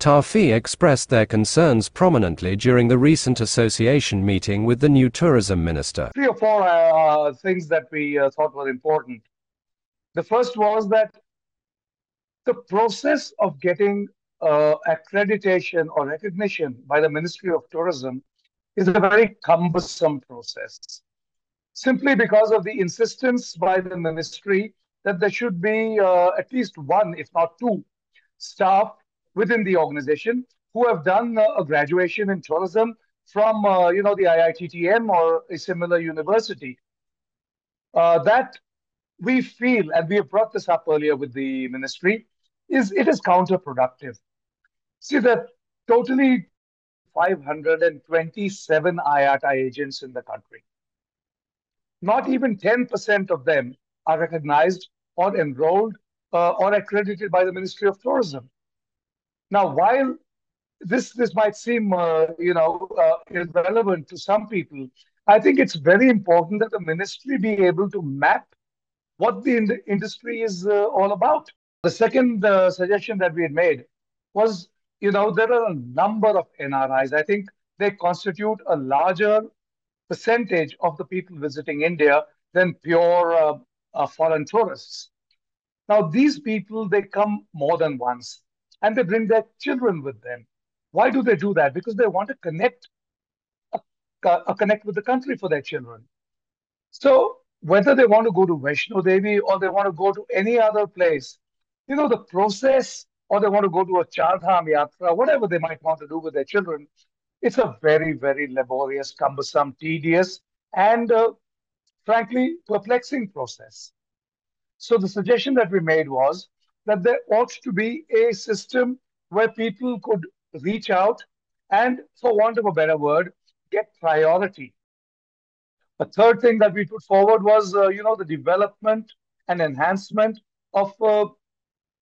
TAFI expressed their concerns prominently during the recent association meeting with the new tourism minister. Three or four things that we thought were important. The first was that the process of getting accreditation or recognition by the Ministry of Tourism is a very cumbersome process, simply because of the insistence by the ministry that there should be at least one, if not two, staff within the organization who have done a graduation in tourism from, the IITTM or a similar university. That we feel, and we have brought this up earlier with the ministry, it is counterproductive. See, there are totally 527 IATA agents in the country. Not even 10% of them are recognized or enrolled or accredited by the Ministry of Tourism. Now, while this might seem, irrelevant to some people, I think it's very important that the ministry be able to map what the industry is all about. The second suggestion that we had made was, there are a number of NRIs. I think they constitute a larger percentage of the people visiting India than pure foreign tourists. Now, these people, they come more than once. And they bring their children with them. Why do they do that? Because they want to connect, connect with the country for their children. So whether they want to go to Vaishno Devi or they want to go to any other place, the process, or they want to go to a Char Dham Yatra, whatever they might want to do with their children, it's a very, very laborious, cumbersome, tedious, and frankly, perplexing process. So the suggestion that we made was that there ought to be a system where people could reach out and, for want of a better word, get priority. A third thing that we put forward was, the development and enhancement of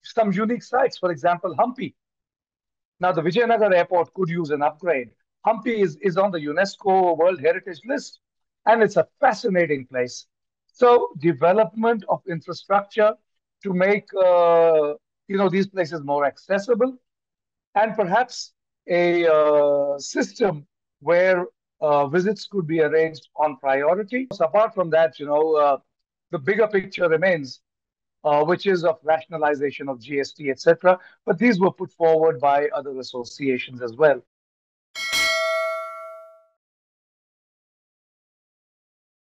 some unique sites. For example, Hampi. Now, the Vijayanagar airport could use an upgrade. Hampi is on the UNESCO World Heritage List, and it's a fascinating place. So, development of infrastructure to make, these places more accessible, and perhaps a system where visits could be arranged on priority. So apart from that, the bigger picture remains, which is of rationalization of GST, etc. But these were put forward by other associations as well.